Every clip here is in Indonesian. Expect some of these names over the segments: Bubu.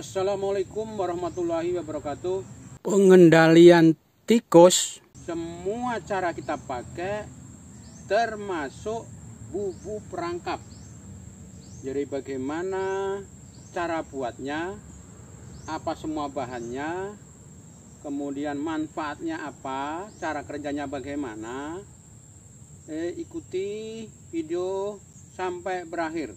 Assalamualaikum warahmatullahi wabarakatuh. Pengendalian tikus, semua cara kita pakai, termasuk bubu perangkap. Jadi bagaimana cara buatnya, apa semua bahannya, kemudian manfaatnya apa, cara kerjanya bagaimana, ikuti video sampai berakhir.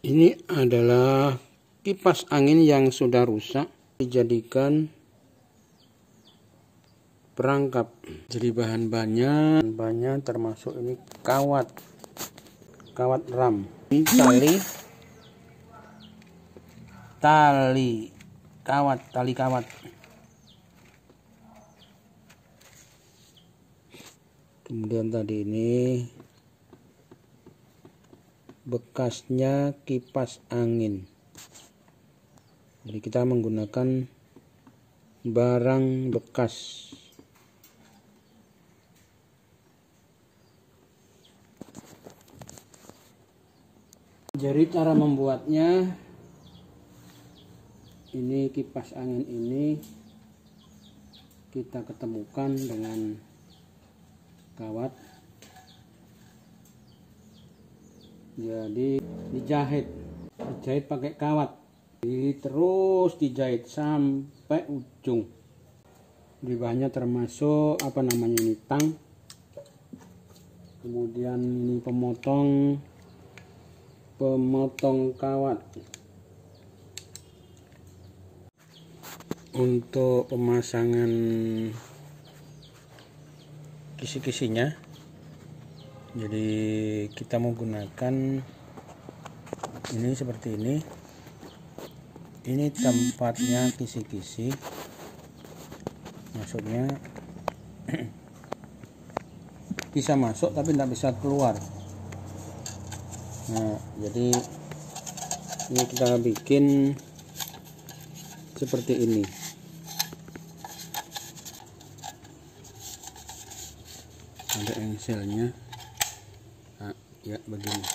Ini adalah kipas angin yang sudah rusak, dijadikan perangkap. Jadi bahan-bahannya termasuk ini kawat ram, ini tali kawat, kemudian tadi ini bekasnya kipas angin. Jadi kita menggunakan barang bekas. Jadi cara membuatnya, ini kipas angin ini kita ketemukan dengan kawat. Jadi dijahit pakai kawat. Terus dijahit sampai ujung. Di bahannya termasuk ini tang, kemudian ini pemotong kawat. Untuk pemasangan kisi-kisinya, jadi kita menggunakan ini seperti ini. Ini tempatnya kisi-kisi, maksudnya bisa masuk tapi tidak bisa keluar. Nah, jadi ini kita bikin seperti ini. Ada engselnya, nah, ya begini.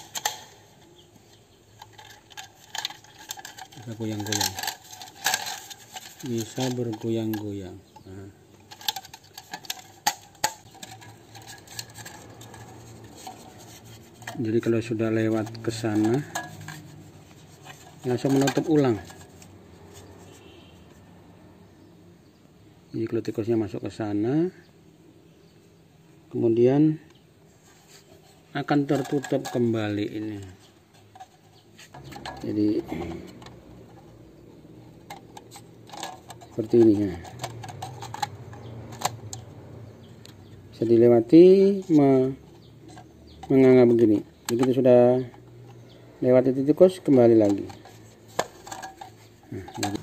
Bisa bergoyang-goyang. Nah. Jadi kalau sudah lewat ke sana, langsung menutup ulang. Jadi kalau tikusnya masuk ke sana, kemudian akan tertutup kembali ini. Jadi seperti ini ya. Bisa dilewati menganga begini. Begitu sudah lewati tikus, kembali lagi. Nah,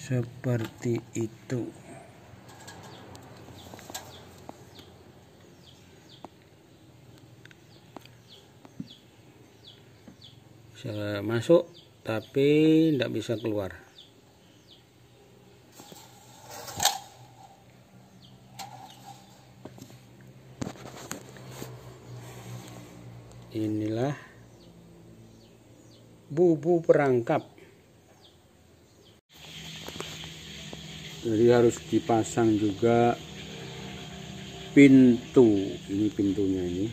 seperti itu. Bisa masuk tapi tidak bisa keluar. Inilah bubu perangkap. Jadi harus dipasang juga pintu. Ini pintunya ini.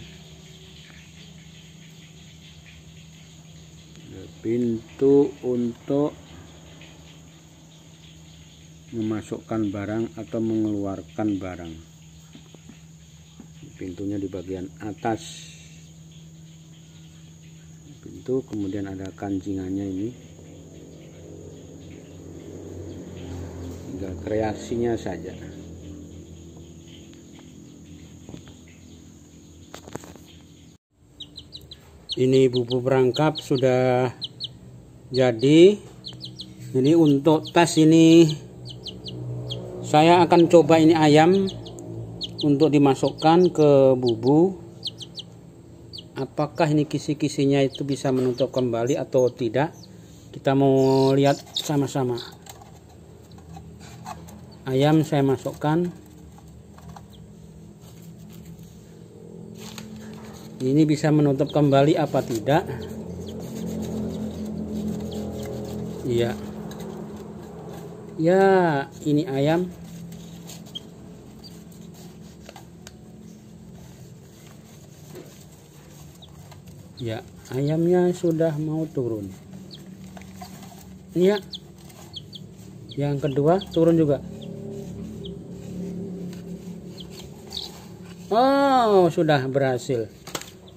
Pintu untuk memasukkan barang atau mengeluarkan barang. Pintunya di bagian atas. Pintu, kemudian ada kancingannya ini. Tinggal kreasinya saja. Ini bubu perangkap sudah jadi. Ini untuk tes ini saya akan coba ini ayam untuk dimasukkan ke bubu. Apakah ini kisi-kisinya itu bisa menutup kembali atau tidak? Kita mau lihat sama-sama. Ayam saya masukkan. Ini bisa menutup kembali apa tidak? Iya. Ya, ini ayam. Ya, ayamnya sudah mau turun. Iya. Yang kedua turun juga. Oh, sudah berhasil.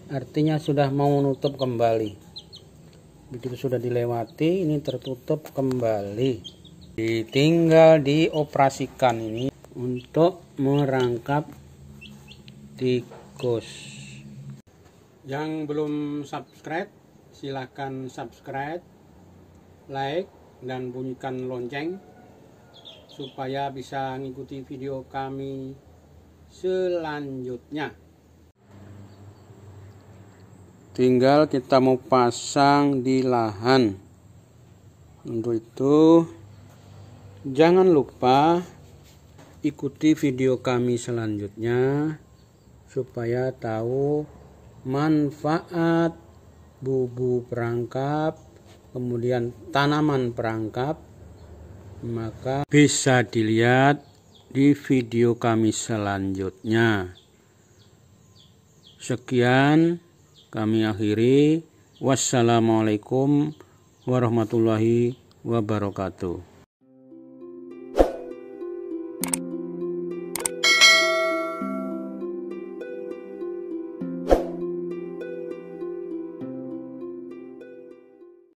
Artinya sudah mau menutup kembali. Begitu sudah dilewati, ini tertutup kembali. Tinggal dioperasikan ini untuk merangkap tikus. Yang belum subscribe, silahkan subscribe, like, dan bunyikan lonceng supaya bisa mengikuti video kami selanjutnya. Tinggal kita mau pasang di lahan. Untuk itu, jangan lupa ikuti video kami selanjutnya supaya tahu manfaat bubu perangkap, kemudian tanaman perangkap, maka bisa dilihat di video kami selanjutnya. Sekian kami akhiri. Wassalamualaikum warahmatullahi wabarakatuh.